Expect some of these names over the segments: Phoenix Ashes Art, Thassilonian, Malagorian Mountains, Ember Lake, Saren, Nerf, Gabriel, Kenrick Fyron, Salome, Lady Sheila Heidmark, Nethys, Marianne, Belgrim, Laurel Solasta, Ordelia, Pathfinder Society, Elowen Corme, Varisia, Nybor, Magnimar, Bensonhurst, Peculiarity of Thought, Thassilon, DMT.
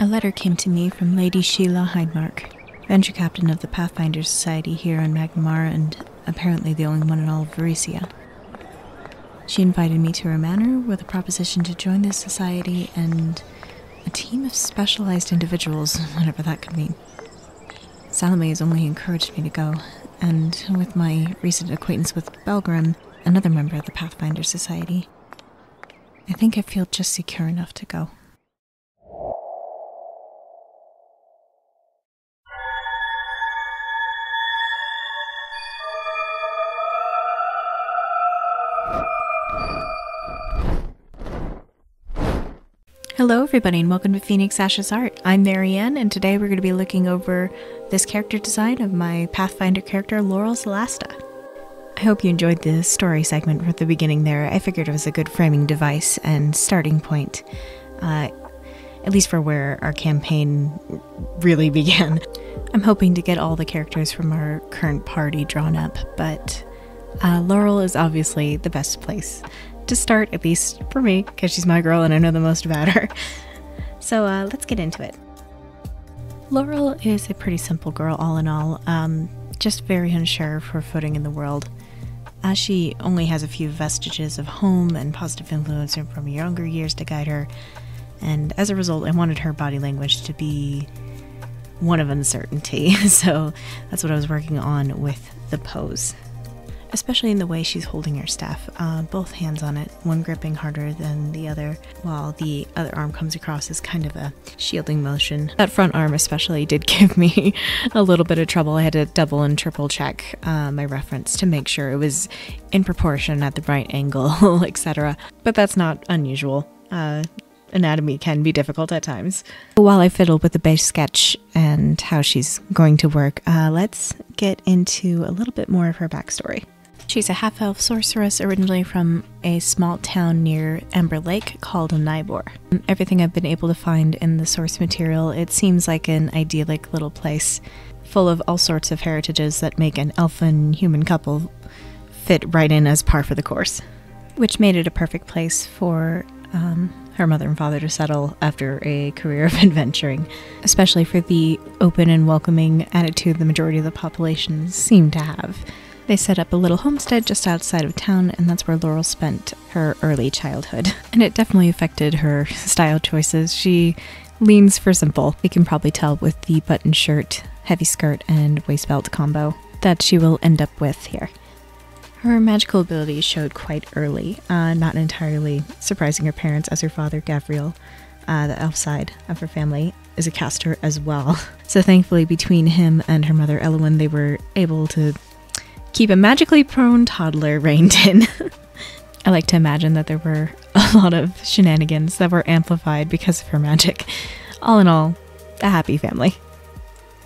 A letter came to me from Lady Sheila Heidmark, venture captain of the Pathfinder Society here in Magnimar and apparently the only one in all of Varisia. She invited me to her manor with a proposition to join this society and a team of specialized individuals, whatever that could mean. Salome has only encouraged me to go, and with my recent acquaintance with Belgrim, another member of the Pathfinder Society, I think I feel just secure enough to go. Hello everybody and welcome to Phoenix Ashes Art. I'm Marianne and today we're going to be looking over this character design of my Pathfinder character, Laurel Solasta. I hope you enjoyed the story segment from the beginning there. I figured it was a good framing device and starting point, at least for where our campaign really began. I'm hoping to get all the characters from our current party drawn up, but Laurel is obviously the best place to start, at least for me, because she's my girl and I know the most about her. So let's get into it. Laurel is a pretty simple girl all in all, just very unsure of her footing in the world. As she only has a few vestiges of home and positive influence from younger years to guide her, and as a result I wanted her body language to be one of uncertainty, so that's what I was working on with the pose. Especially in the way she's holding her staff, both hands on it, one gripping harder than the other, while the other arm comes across as kind of a shielding motion. That front arm especially did give me a little bit of trouble. I had to double and triple check my reference to make sure it was in proportion at the right angle, etc. But that's not unusual. Anatomy can be difficult at times. While I fiddle with the base sketch and how she's going to work, let's get into a little bit more of her backstory. She's a half-elf sorceress originally from a small town near Ember Lake called Nybor. Everything I've been able to find in the source material, it seems like an idyllic little place full of all sorts of heritages that make an elf and human couple fit right in as par for the course, which made it a perfect place for her mother and father to settle after a career of adventuring, especially for the open and welcoming attitude the majority of the population seem to have. They set up a little homestead just outside of town, and that's where Laurel spent her early childhood. And it definitely affected her style choices. She leans for simple. You can probably tell with the button shirt, heavy skirt, and waist belt combo that she will end up with here. Her magical abilities showed quite early, not entirely surprising her parents, as her father, Gabriel, the elf side of her family, is a caster as well. So thankfully, between him and her mother, Elowen, they were able to keep a magically prone toddler reined in. I like to imagine that there were a lot of shenanigans that were amplified because of her magic. All in all, a happy family.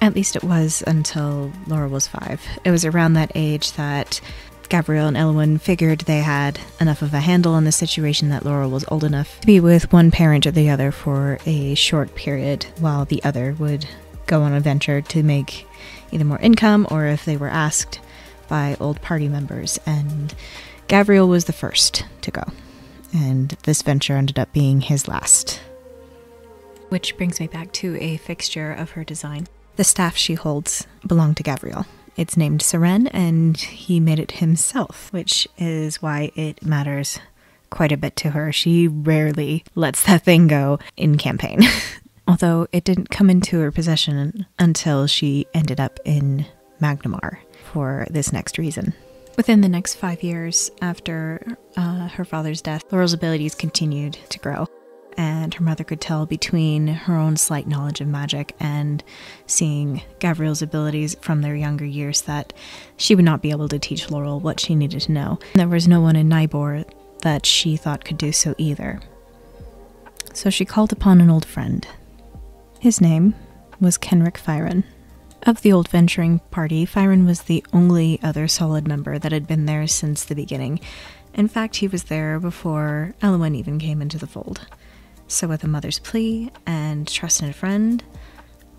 At least it was until Laurel was 5. It was around that age that Gabriel and Elowen figured they had enough of a handle on the situation that Laurel was old enough to be with one parent or the other for a short period, while the other would go on a venture to make either more income or, if they were asked, by old party members, and Gabriel was the first to go, and this venture ended up being his last. Which brings me back to a fixture of her design. The staff she holds belonged to Gabriel. It's named Saren, and he made it himself, which is why it matters quite a bit to her. She rarely lets that thing go in campaign, although it didn't come into her possession until she ended up in Magnimar for this next reason. Within the next 5 years after her father's death, Laurel's abilities continued to grow, and her mother could tell between her own slight knowledge of magic and seeing Gabriel's abilities from their younger years that she would not be able to teach Laurel what she needed to know. And there was no one in Nybor that she thought could do so either. So she called upon an old friend. His name was Kenrick Fyron. Of the old venturing party, Fyron was the only other solid member that had been there since the beginning. In fact, he was there before Elowen even came into the fold. So with a mother's plea and trust in a friend,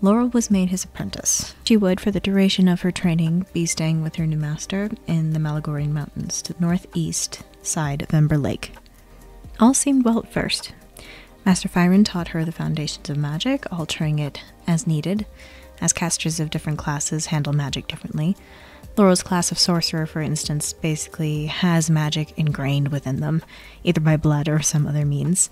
Laurel was made his apprentice. She would, for the duration of her training, be staying with her new master in the Malagorian Mountains to the northeast side of Ember Lake. All seemed well at first. Master Fyron taught her the foundations of magic, altering it as needed, as casters of different classes handle magic differently. Laurel's class of sorcerer, for instance, basically has magic ingrained within them, either by blood or some other means,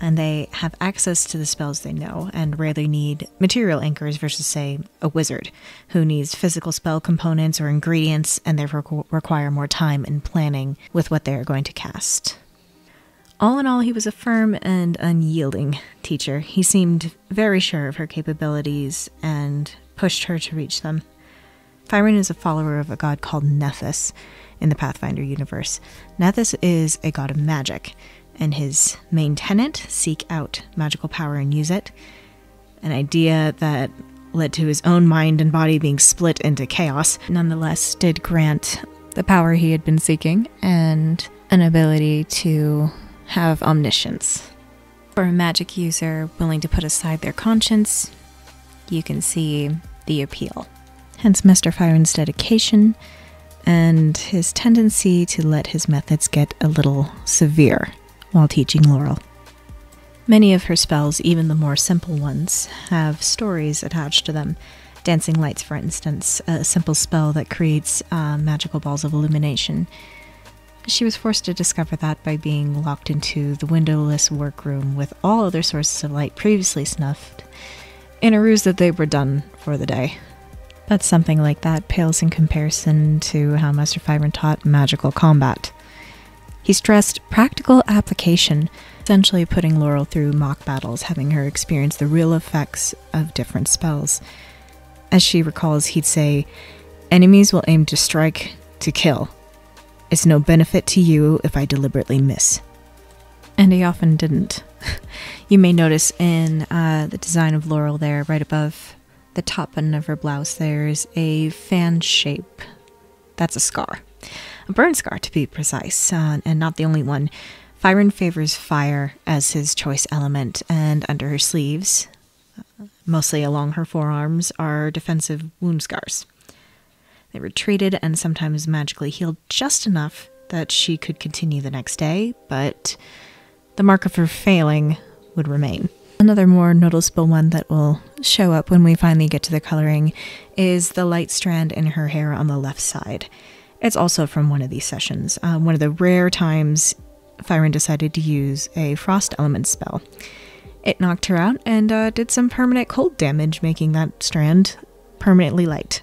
and they have access to the spells they know and rarely need material anchors versus, say, a wizard, who needs physical spell components or ingredients and therefore require more time in planning with what they are going to cast. All in all, he was a firm and unyielding teacher. He seemed very sure of her capabilities and pushed her to reach them. Fyron is a follower of a god called Nethys in the Pathfinder universe. Nethys is a god of magic, and his main tenet, seek out magical power and use it, an idea that led to his own mind and body being split into chaos, nonetheless did grant the power he had been seeking and an ability to have omniscience. For a magic user willing to put aside their conscience, you can see the appeal. Hence Master Fyron's dedication and his tendency to let his methods get a little severe while teaching Laurel. Many of her spells, even the more simple ones, have stories attached to them. Dancing Lights, for instance, a simple spell that creates magical balls of illumination. She was forced to discover that by being locked into the windowless workroom with all other sources of light previously snuffed in a ruse that they were done for the day. But something like that pales in comparison to how Master Fyron taught magical combat. He stressed practical application, essentially putting Laurel through mock battles, having her experience the real effects of different spells. As she recalls, he'd say, "Enemies will aim to strike, to kill. It's no benefit to you if I deliberately miss." And he often didn't. You may notice in the design of Laurel there, right above the top button of her blouse, there's a fan shape. That's a scar. A burn scar, to be precise, and not the only one. Fyron favors fire as his choice element, and under her sleeves, mostly along her forearms, are defensive wound scars. They retreated and sometimes magically healed just enough that she could continue the next day, but the mark of her failing would remain. Another more noticeable one that will show up when we finally get to the coloring is the light strand in her hair on the left side. It's also from one of these sessions, one of the rare times Fyron decided to use a frost element spell. It knocked her out and did some permanent cold damage, making that strand permanently light.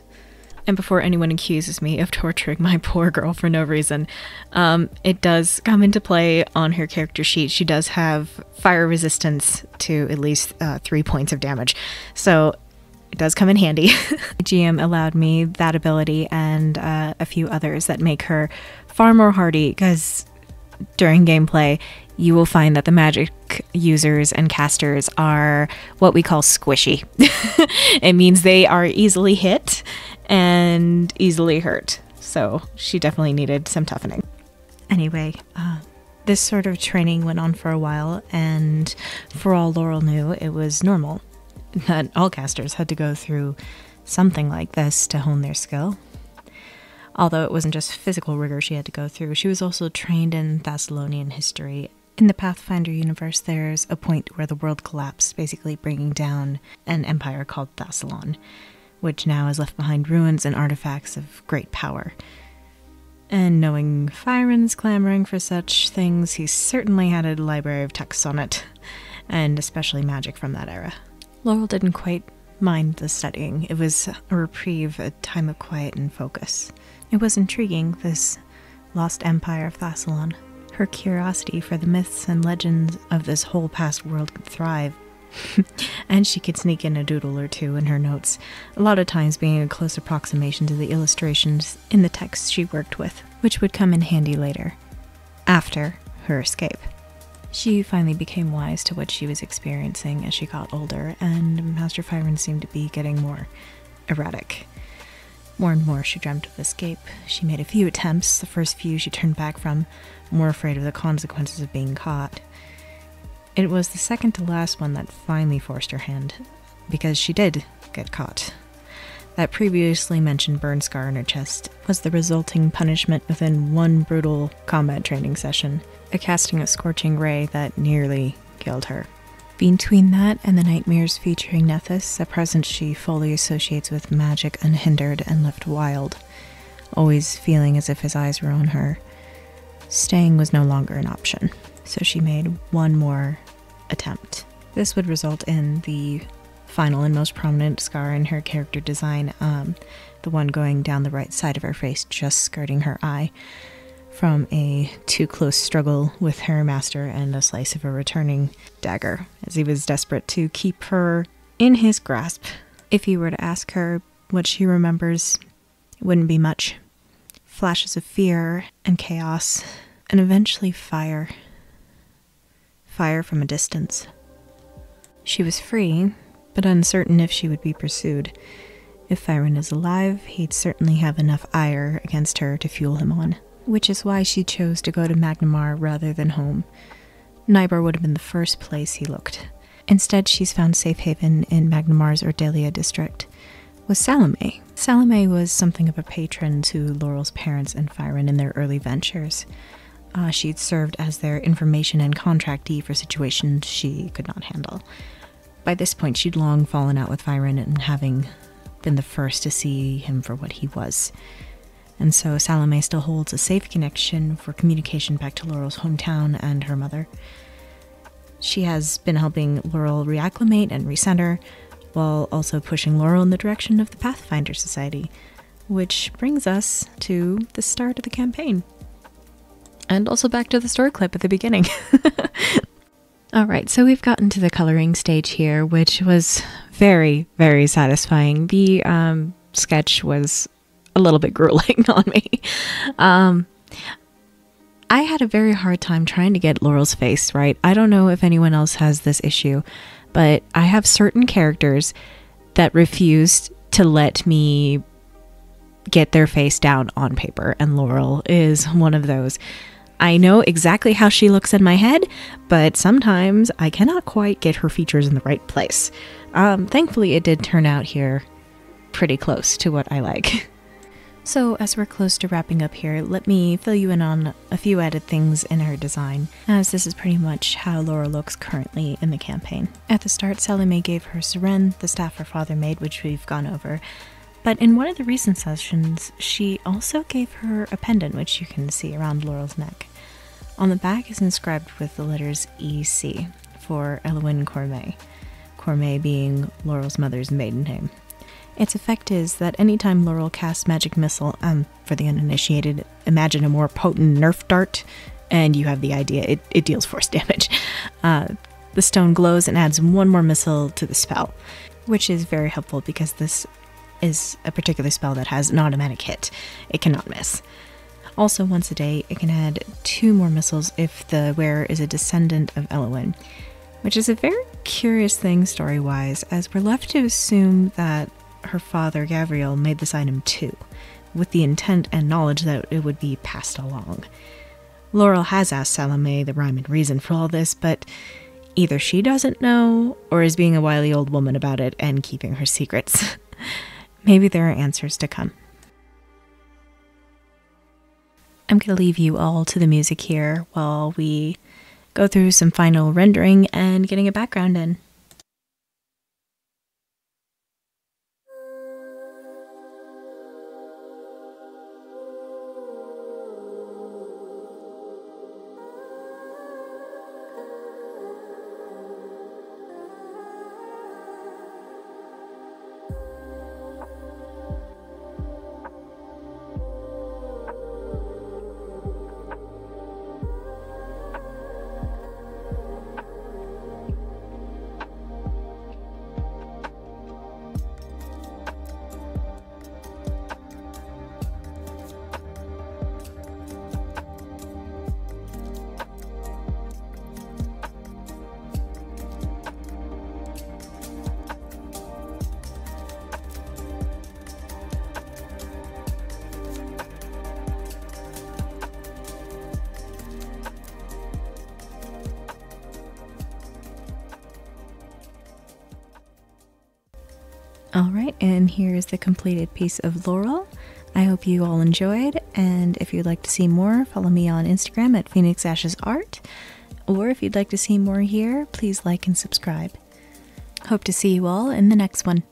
And before anyone accuses me of torturing my poor girl for no reason, it does come into play on her character sheet. She does have fire resistance to at least 3 points of damage, so it does come in handy. GM allowed me that ability and a few others that make her far more hardy, because during gameplay you will find that the magic users and casters are what we call squishy. It means they are easily hit and easily hurt, so she definitely needed some toughening. Anyway, this sort of training went on for a while, and for all Laurel knew, it was normal that all casters had to go through something like this to hone their skill. Although it wasn't just physical rigor she had to go through, she was also trained in Thassilonian history. In the Pathfinder universe, there's a point where the world collapsed, basically bringing down an empire called Thassilon, which now has left behind ruins and artifacts of great power. And knowing Fyron's clamoring for such things, he certainly had a library of texts on it, and especially magic from that era. Laurel didn't quite mind the studying. It was a reprieve, a time of quiet and focus. It was intriguing, this lost empire of Thassilon. Her curiosity for the myths and legends of this whole past world could thrive, and she could sneak in a doodle or two in her notes, a lot of times being a close approximation to the illustrations in the texts she worked with, which would come in handy later, after her escape. She finally became wise to what she was experiencing as she got older, and Master Fyron seemed to be getting more erratic. More and more she dreamt of escape. She made a few attempts, the first few she turned back from, more afraid of the consequences of being caught. It was the second to last one that finally forced her hand, because she did get caught. That previously mentioned burn scar on her chest was the resulting punishment within one brutal combat training session, a casting of Scorching Ray that nearly killed her. Between that and the nightmares featuring Nethys, a presence she fully associates with magic unhindered and left wild, always feeling as if his eyes were on her, staying was no longer an option, so she made one more attempt. This would result in the final and most prominent scar in her character design, the one going down the right side of her face, just skirting her eye, from a too-close struggle with her master and a slice of a returning dagger, as he was desperate to keep her in his grasp. If you were to ask her what she remembers, it wouldn't be much. Flashes of fear and chaos, and eventually fire. Fire from a distance. She was free, but uncertain if she would be pursued. If Fyron is alive, he'd certainly have enough ire against her to fuel him on. Which is why she chose to go to Magnimar rather than home. Nybor would have been the first place he looked. Instead, she's found safe haven in Magnimar's Ordelia district with Salome. Salome was something of a patron to Laurel's parents and Fyron in their early ventures. She'd served as their information and contractee for situations she could not handle. By this point, she'd long fallen out with Fyron and having been the first to see him for what he was. And so Salome still holds a safe connection for communication back to Laurel's hometown and her mother. She has been helping Laurel reacclimate and recenter, while also pushing Laurel in the direction of the Pathfinder Society, which brings us to the start of the campaign. And also back to the story clip at the beginning. Alright, so we've gotten to the coloring stage here, which was very, very satisfying. The sketch was a little bit grueling on me. I had a very hard time trying to get Laurel's face right. I don't know if anyone else has this issue, but I have certain characters that refused to let me get their face down on paper, and Laurel is one of those. I know exactly how she looks in my head, but sometimes I cannot quite get her features in the right place. Thankfully, it did turn out here pretty close to what I like. So as we're close to wrapping up here, let me fill you in on a few added things in her design, as this is pretty much how Laurel looks currently in the campaign. At the start, Salome gave her Saren, the staff her father made, which we've gone over, but in one of the recent sessions, she also gave her a pendant, which you can see around Laurel's neck. On the back is inscribed with the letters EC for Elowen Corme, Corme being Laurel's mother's maiden name. Its effect is that anytime Laurel casts Magic Missile, for the uninitiated, imagine a more potent Nerf dart, and you have the idea, it deals force damage. The stone glows and adds one more missile to the spell, which is very helpful because this is a particular spell that has an automatic hit. It cannot miss. Also, once a day, it can add 2 more missiles if the wearer is a descendant of Elowen, which is a very curious thing story-wise, as we're left to assume that her father, Gabriel, made this item too, with the intent and knowledge that it would be passed along. Laurel has asked Salome the rhyme and reason for all this, but either she doesn't know, or is being a wily old woman about it and keeping her secrets. Maybe there are answers to come. I'm going to leave you all to the music here while we go through some final rendering and getting a background in. Alright, and here is the completed piece of Laurel. I hope you all enjoyed, and if you'd like to see more, follow me on Instagram at Phoenix Ashes Art, or if you'd like to see more here, please like and subscribe. Hope to see you all in the next one.